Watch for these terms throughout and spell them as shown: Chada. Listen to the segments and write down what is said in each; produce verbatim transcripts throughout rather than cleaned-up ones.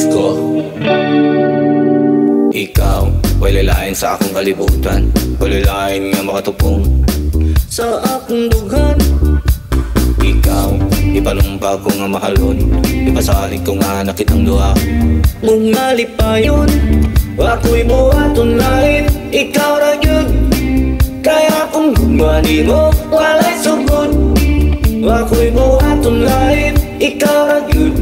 disco. Ikaw, wala'y lain sa akong kalibutan, wala'y lain nga makatupong sa akong dughan. Ikaw, ipalumpag ko nga mahalon, ipasalig ko nga nakitang luha. Mung malipayon, ako'y buhaton lain, ikaw ra yun. Kaya kung gumani mo, wala'y sugod. Ako'y buhaton lain, ikaw ra yun.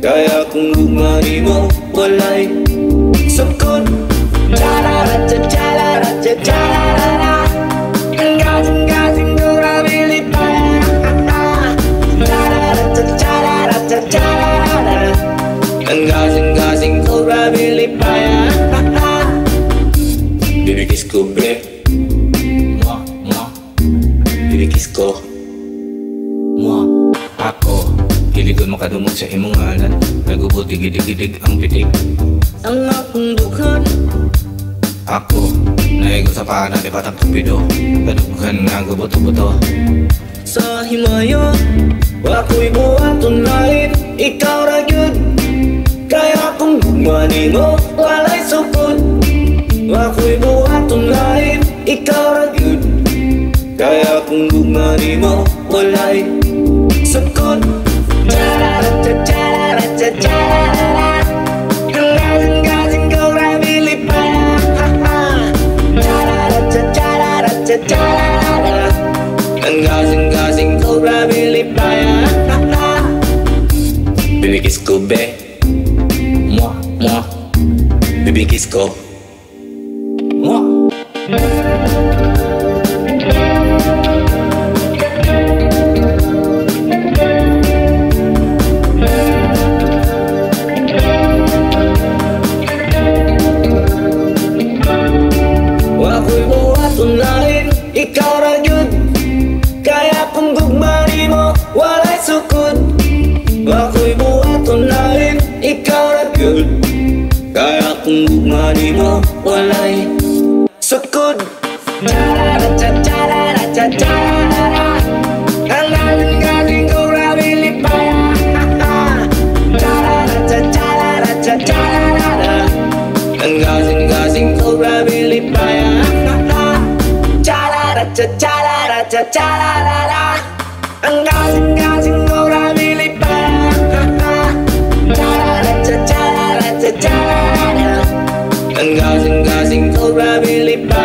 Kaya kung gumani mo, wala'y sugod. Chada ra cha, chada ra cha, chada ra ra. Gasing gasing dura bilipa. Chada ra cha, chada ra cha, chada ra ra. Gasing gasing dura bilipa. Baby kiss ko, babe. Kiss ko mo ako, hilig ko makadungog sa imong ngalan, nagubot gidig-gidig ang pitik ang akong dughan. Ako naigo sa paa ng batang tupido, kadughan nga guboto-boto sa himayo. Ako'y buhaton lain, ikaw ra yun. Kaya kung gumani mo, wala'y sugod. Ako'y buhaton lain, ikaw ra yun. Kaya kung gumani mo, wala'y sugod. Chada ra cha, chada ra cha, chada ra ra. Gasing gasing ko ra bilipa. Chada ra cha, chada ra cha, chada ra ra. Gasing gasing ko ra bilipa. Baby kiss ko, be. Mwah, mwah. Baby kiss ko. Mwah. Ako'y buhaton lain, ikaw ra yun. Kaya kung gumani mo, wala'y sugod. Ako'y buhaton lain, ikaw ra yun. Kaya kung gumani mo, wala'y sugod. Chada ra cha, chada ra cha, chada ra. Ang gasing-gasing ko ra bilipa. Chada ra cha, chada ra cha, chada ra ra. Ang gasing-gasing ko ra bilipa. Chada ra cha, chada ra ra. Ang gasing gasing ko ra bilipa. Chada ra cha, chada ra cha, chada ra ra. Ang gasing gasing ko ra bilipa.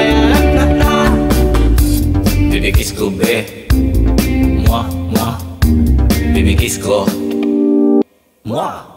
Baby kiss ko, be. Mwah, mwah. Baby kiss ko. Mwah.